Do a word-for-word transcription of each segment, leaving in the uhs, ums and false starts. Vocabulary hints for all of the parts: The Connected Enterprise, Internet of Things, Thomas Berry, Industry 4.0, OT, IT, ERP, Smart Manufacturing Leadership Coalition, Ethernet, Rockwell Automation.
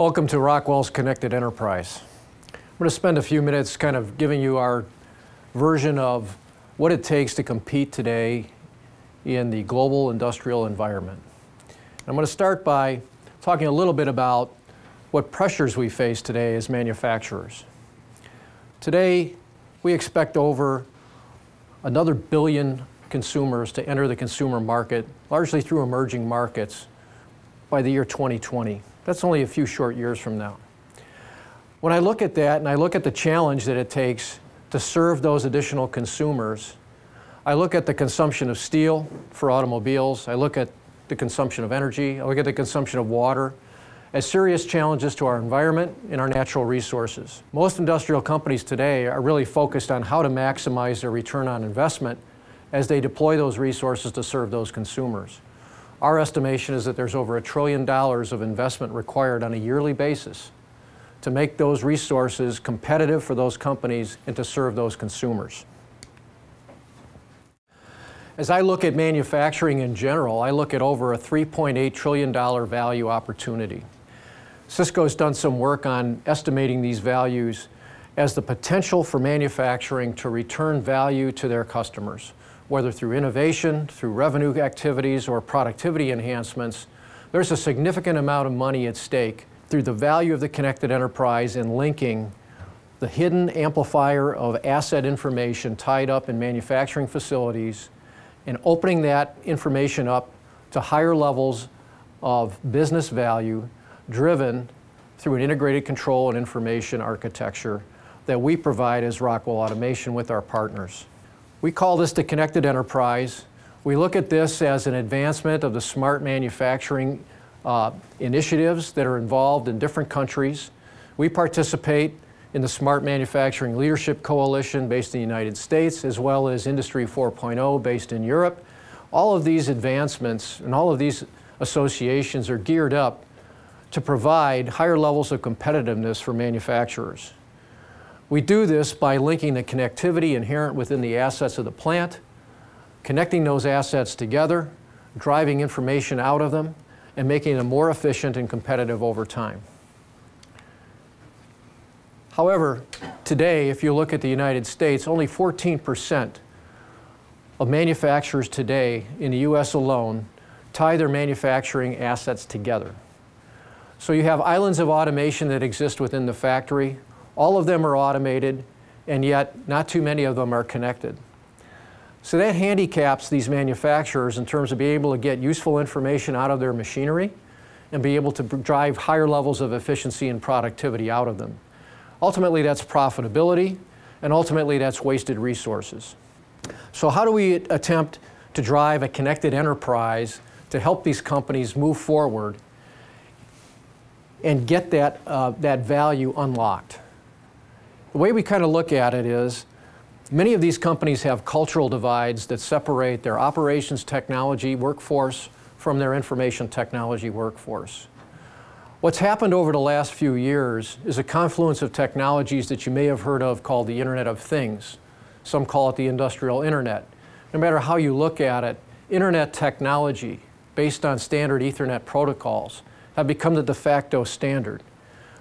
Welcome to Rockwell's Connected Enterprise. I'm going to spend a few minutes kind of giving you our version of what it takes to compete today in the global industrial environment. And I'm going to start by talking a little bit about what pressures we face today as manufacturers. Today, we expect over another billion consumers to enter the consumer market, largely through emerging markets, by the year twenty twenty. That's only a few short years from now. When I look at that and I look at the challenge that it takes to serve those additional consumers, I look at the consumption of steel for automobiles, I look at the consumption of energy, I look at the consumption of water, as serious challenges to our environment and our natural resources. Most industrial companies today are really focused on how to maximize their return on investment as they deploy those resources to serve those consumers. Our estimation is that there's over a trillion dollars of investment required on a yearly basis to make those resources competitive for those companies and to serve those consumers. As I look at manufacturing in general, I look at over a three point eight trillion dollars value opportunity. Cisco's done some work on estimating these values as the potential for manufacturing to return value to their customers, whether through innovation, through revenue activities, or productivity enhancements. There's a significant amount of money at stake through the value of the connected enterprise in linking the hidden amplifier of asset information tied up in manufacturing facilities and opening that information up to higher levels of business value driven through an integrated control and information architecture that we provide as Rockwell Automation with our partners. We call this the Connected Enterprise. We look at this as an advancement of the smart manufacturing uh, initiatives that are involved in different countries. We participate in the Smart Manufacturing Leadership Coalition based in the United States, as well as Industry four point oh based in Europe. All of these advancements and all of these associations are geared up to provide higher levels of competitiveness for manufacturers. We do this by linking the connectivity inherent within the assets of the plant, connecting those assets together, driving information out of them, and making them more efficient and competitive over time. However, today, if you look at the United States, only fourteen percent of manufacturers today in the U S alone tie their manufacturing assets together. So you have islands of automation that exist within the factory. All of them are automated, and yet not too many of them are connected. So that handicaps these manufacturers in terms of being able to get useful information out of their machinery and be able to drive higher levels of efficiency and productivity out of them. Ultimately, that's profitability, and ultimately, that's wasted resources. So how do we attempt to drive a connected enterprise to help these companies move forward and get that, uh, that value unlocked? The way we kind of look at it is, many of these companies have cultural divides that separate their operations technology workforce from their information technology workforce. What's happened over the last few years is a confluence of technologies that you may have heard of called the Internet of Things. Some call it the Industrial Internet. No matter how you look at it, Internet technology based on standard Ethernet protocols have become the de facto standard,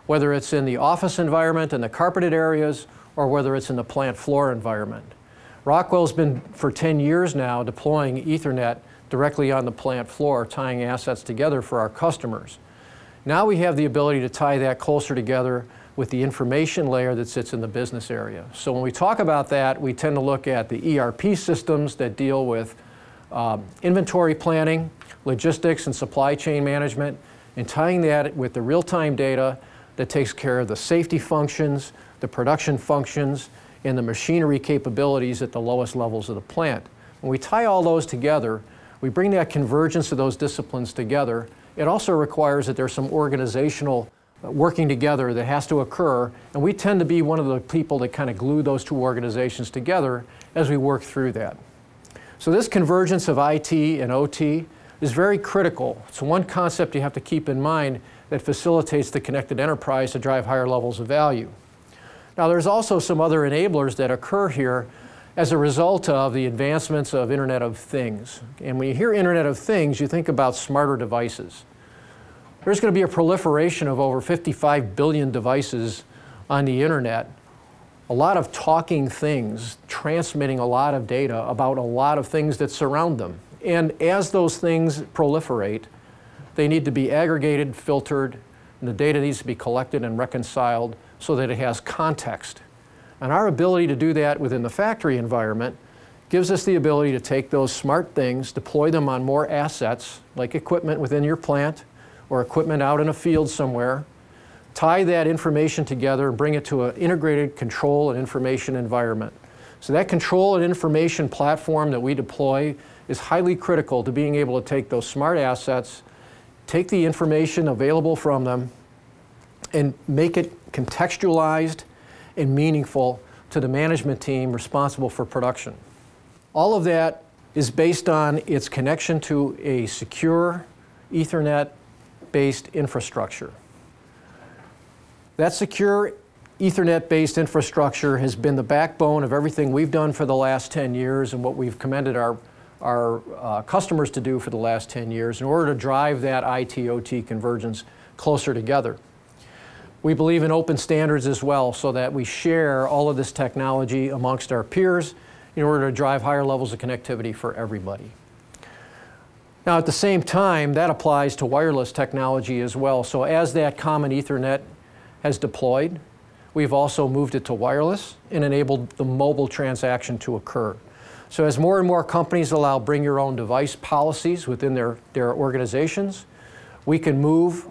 whether it's in the office environment and the carpeted areas or whether it's in the plant floor environment. Rockwell's been for ten years now deploying Ethernet directly on the plant floor, tying assets together for our customers. Now we have the ability to tie that closer together with the information layer that sits in the business area. So when we talk about that, we tend to look at the E R P systems that deal with um, inventory planning, logistics and supply chain management, and tying that with the real-time data that takes care of the safety functions, the production functions, and the machinery capabilities at the lowest levels of the plant. When we tie all those together, we bring that convergence of those disciplines together. It also requires that there's some organizational working together that has to occur, and we tend to be one of the people that kind of glue those two organizations together as we work through that. So this convergence of I T and O T is very critical. It's one concept you have to keep in mind that facilitates the connected enterprise to drive higher levels of value. Now there's also some other enablers that occur here as a result of the advancements of Internet of Things. And when you hear Internet of Things, you think about smarter devices. There's going to be a proliferation of over fifty-five billion devices on the internet. A lot of talking things, transmitting a lot of data about a lot of things that surround them. And as those things proliferate, they need to be aggregated, filtered, and the data needs to be collected and reconciled so that it has context. And our ability to do that within the factory environment gives us the ability to take those smart things, deploy them on more assets, like equipment within your plant or equipment out in a field somewhere, tie that information together and bring it to an integrated control and information environment. So that control and information platform that we deploy is highly critical to being able to take those smart assets, take the information available from them, and make it contextualized and meaningful to the management team responsible for production. All of that is based on its connection to a secure Ethernet-based infrastructure. That secure Ethernet-based infrastructure has been the backbone of everything we've done for the last ten years and what we've commended our our uh, customers to do for the last ten years in order to drive that I T O T convergence closer together. We believe in open standards as well, so that we share all of this technology amongst our peers in order to drive higher levels of connectivity for everybody. Now at the same time, that applies to wireless technology as well. So as that common Ethernet has deployed, we've also moved it to wireless and enabled the mobile transaction to occur. So as more and more companies allow bring your own device policies within their, their organizations, we can move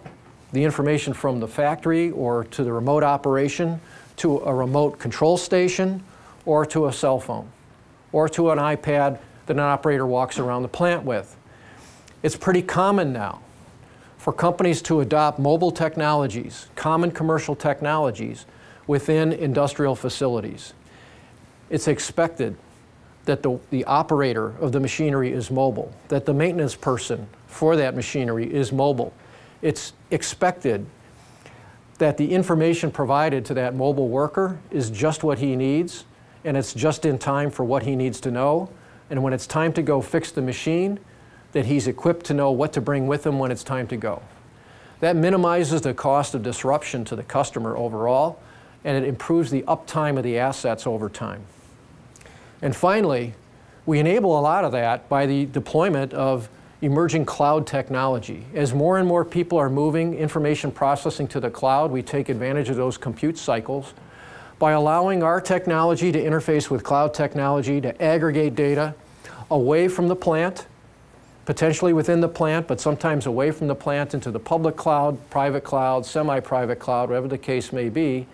the information from the factory or to the remote operation to a remote control station or to a cell phone or to an iPad that an operator walks around the plant with. It's pretty common now for companies to adopt mobile technologies, common commercial technologies within industrial facilities. It's expected that the, the operator of the machinery is mobile, that the maintenance person for that machinery is mobile. It's expected that the information provided to that mobile worker is just what he needs, and it's just in time for what he needs to know. And when it's time to go fix the machine, that he's equipped to know what to bring with him when it's time to go. That minimizes the cost of disruption to the customer overall, and it improves the uptime of the assets over time. And finally, we enable a lot of that by the deployment of emerging cloud technology. As more and more people are moving information processing to the cloud, we take advantage of those compute cycles by allowing our technology to interface with cloud technology to aggregate data away from the plant, potentially within the plant, but sometimes away from the plant into the public cloud, private cloud, semi-private cloud, whatever the case may be,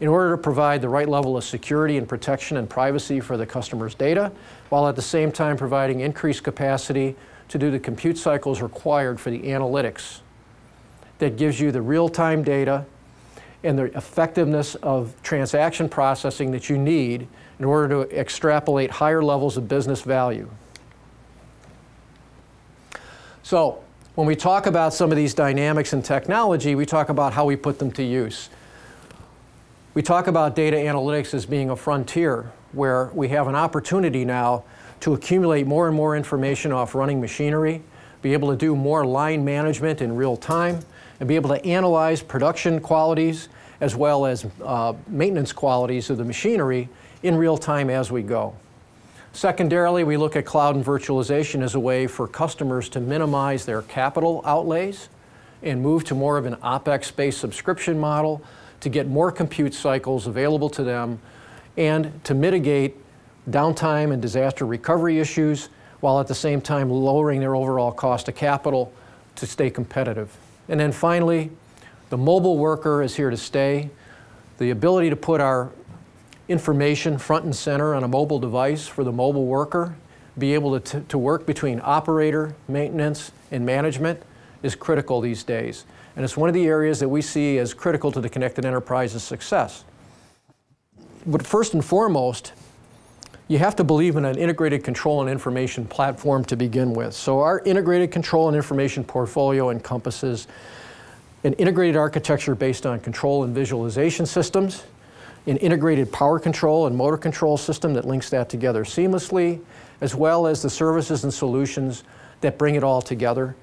in order to provide the right level of security and protection and privacy for the customer's data, while at the same time providing increased capacity to do the compute cycles required for the analytics that gives you the real-time data and the effectiveness of transaction processing that you need in order to extrapolate higher levels of business value. So when we talk about some of these dynamics and technology, we talk about how we put them to use. We talk about data analytics as being a frontier where we have an opportunity now to accumulate more and more information off running machinery, be able to do more line management in real time, and be able to analyze production qualities as well as uh, maintenance qualities of the machinery in real time as we go. Secondarily, we look at cloud and virtualization as a way for customers to minimize their capital outlays and move to more of an OpEx-based subscription model to get more compute cycles available to them and to mitigate downtime and disaster recovery issues while at the same time lowering their overall cost of capital to stay competitive. And then finally, the mobile worker is here to stay. The ability to put our information front and center on a mobile device for the mobile worker, be able to, to work between operator, maintenance, and management is critical these days. And it's one of the areas that we see as critical to the Connected Enterprise's success. But first and foremost, you have to believe in an integrated control and information platform to begin with. So our integrated control and information portfolio encompasses an integrated architecture based on control and visualization systems, an integrated power control and motor control system that links that together seamlessly, as well as the services and solutions that bring it all together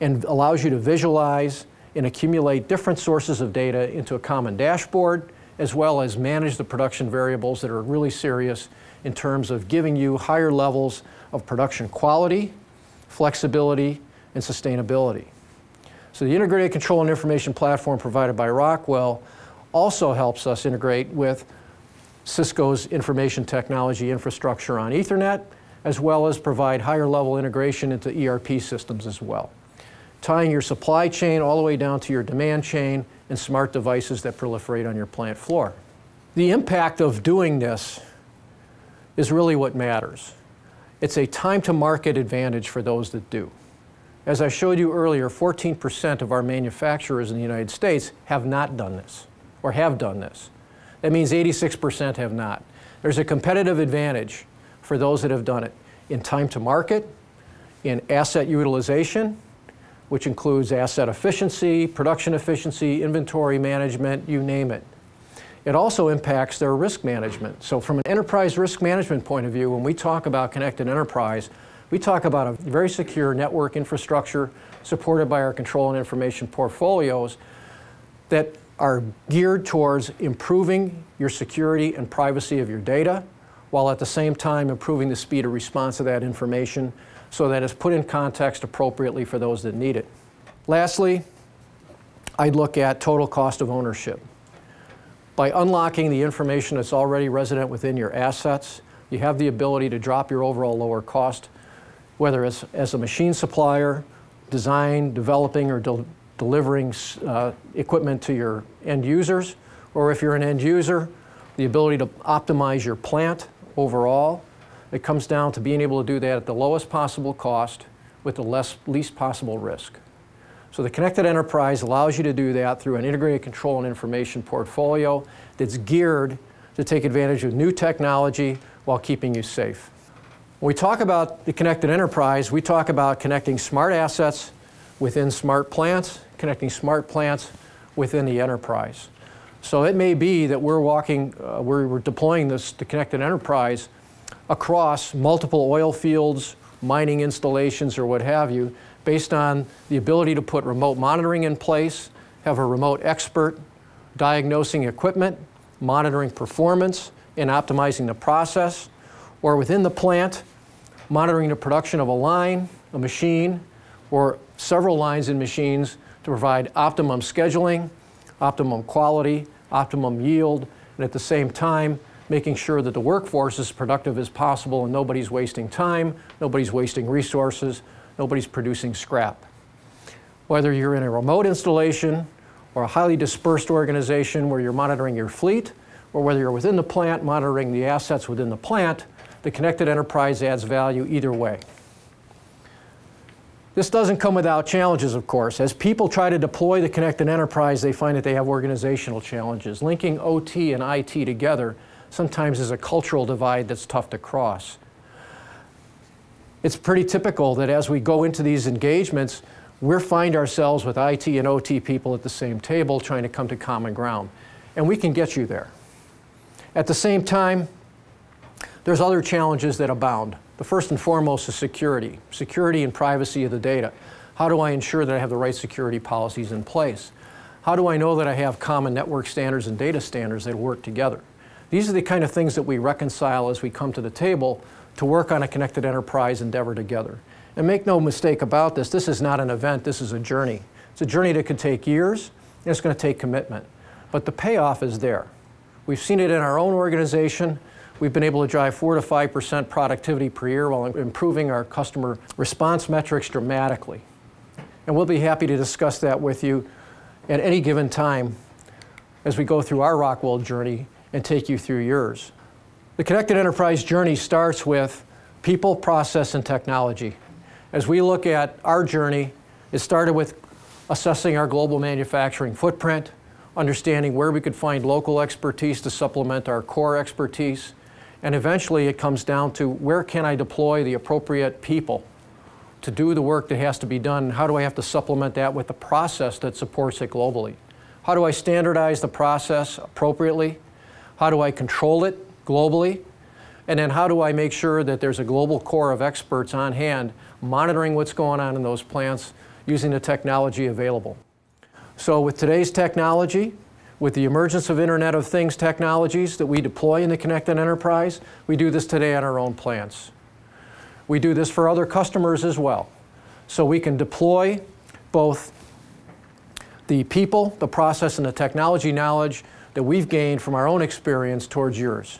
and allows you to visualize and accumulate different sources of data into a common dashboard, as well as manage the production variables that are really serious in terms of giving you higher levels of production quality, flexibility, and sustainability. So the integrated control and information platform provided by Rockwell also helps us integrate with Cisco's information technology infrastructure on Ethernet, as well as provide higher level integration into E R P systems as well, tying your supply chain all the way down to your demand chain and smart devices that proliferate on your plant floor. The impact of doing this is really what matters. It's a time to market advantage for those that do. As I showed you earlier, fourteen percent of our manufacturers in the United States have not done this, or have done this. That means eighty-six percent have not. There's a competitive advantage for those that have done it in time to market, in asset utilization, which includes asset efficiency, production efficiency, inventory management, you name it. It also impacts their risk management. So from an enterprise risk management point of view, when we talk about Connected Enterprise, we talk about a very secure network infrastructure supported by our control and information portfolios that are geared towards improving your security and privacy of your data, while at the same time improving the speed of response to that information so that it's put in context appropriately for those that need it. Lastly, I'd look at total cost of ownership. By unlocking the information that's already resident within your assets, you have the ability to drop your overall lower cost, whether it's as a machine supplier, design, developing, or de delivering uh, equipment to your end users, or if you're an end user, the ability to optimize your plant overall. It comes down to being able to do that at the lowest possible cost with the less, least possible risk. So the Connected Enterprise allows you to do that through an integrated control and information portfolio that's geared to take advantage of new technology while keeping you safe. When we talk about the Connected Enterprise, we talk about connecting smart assets within smart plants, connecting smart plants within the enterprise. So it may be that we're walking, uh, we're, we're deploying this, the Connected Enterprise, across multiple oil fields, mining installations, or what have you, based on the ability to put remote monitoring in place, have a remote expert diagnosing equipment, monitoring performance, and optimizing the process, or within the plant, monitoring the production of a line, a machine, or several lines and machines to provide optimum scheduling, optimum quality, optimum yield, and at the same time, making sure that the workforce is as productive as possible and nobody's wasting time, nobody's wasting resources, nobody's producing scrap. Whether you're in a remote installation or a highly dispersed organization where you're monitoring your fleet, or whether you're within the plant monitoring the assets within the plant, the Connected Enterprise adds value either way. This doesn't come without challenges, of course. As people try to deploy the Connected Enterprise, they find that they have organizational challenges. Linking O T and I T together sometimes is a cultural divide that's tough to cross. It's pretty typical that as we go into these engagements, we find ourselves with I T and O T people at the same table trying to come to common ground. And we can get you there. At the same time, there's other challenges that abound. The first and foremost is security. Security and privacy of the data. How do I ensure that I have the right security policies in place? How do I know that I have common network standards and data standards that work together? These are the kind of things that we reconcile as we come to the table to work on a Connected Enterprise endeavor together. And make no mistake about this, this is not an event, this is a journey. It's a journey that could take years, and it's going to take commitment. But the payoff is there. We've seen it in our own organization. We've been able to drive four to five percent productivity per year while improving our customer response metrics dramatically. And we'll be happy to discuss that with you at any given time as we go through our Rockwell journey and take you through yours. The Connected Enterprise journey starts with people, process, and technology. As we look at our journey, it started with assessing our global manufacturing footprint, understanding where we could find local expertise to supplement our core expertise, and eventually it comes down to where can I deploy the appropriate people to do the work that has to be done, and how do I have to supplement that with the process that supports it globally? How do I standardize the process appropriately? How do I control it globally? And then how do I make sure that there's a global core of experts on hand monitoring what's going on in those plants using the technology available? So with today's technology, with the emergence of Internet of Things technologies that we deploy in the Connected Enterprise, we do this today at our own plants. We do this for other customers as well. So we can deploy both the people, the process, and the technology knowledge that we've gained from our own experience towards yours.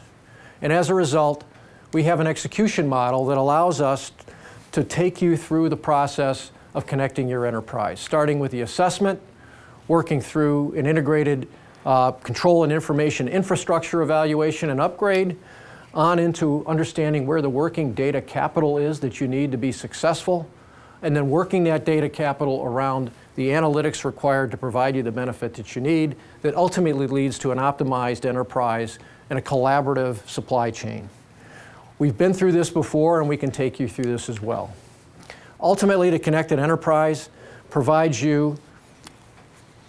And as a result, we have an execution model that allows us to take you through the process of connecting your enterprise, starting with the assessment, working through an integrated uh, control and information infrastructure evaluation and upgrade, on into understanding where the working data capital is that you need to be successful, and then working that data capital around the analytics required to provide you the benefit that you need that ultimately leads to an optimized enterprise and a collaborative supply chain. We've been through this before, and we can take you through this as well. Ultimately, the Connected Enterprise provides you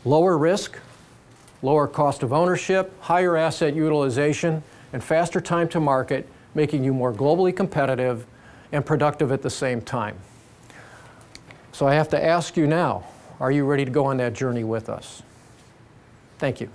lower risk, lower cost of ownership, higher asset utilization, and faster time to market, making you more globally competitive and productive at the same time. So I have to ask you now, are you ready to go on that journey with us? Thank you.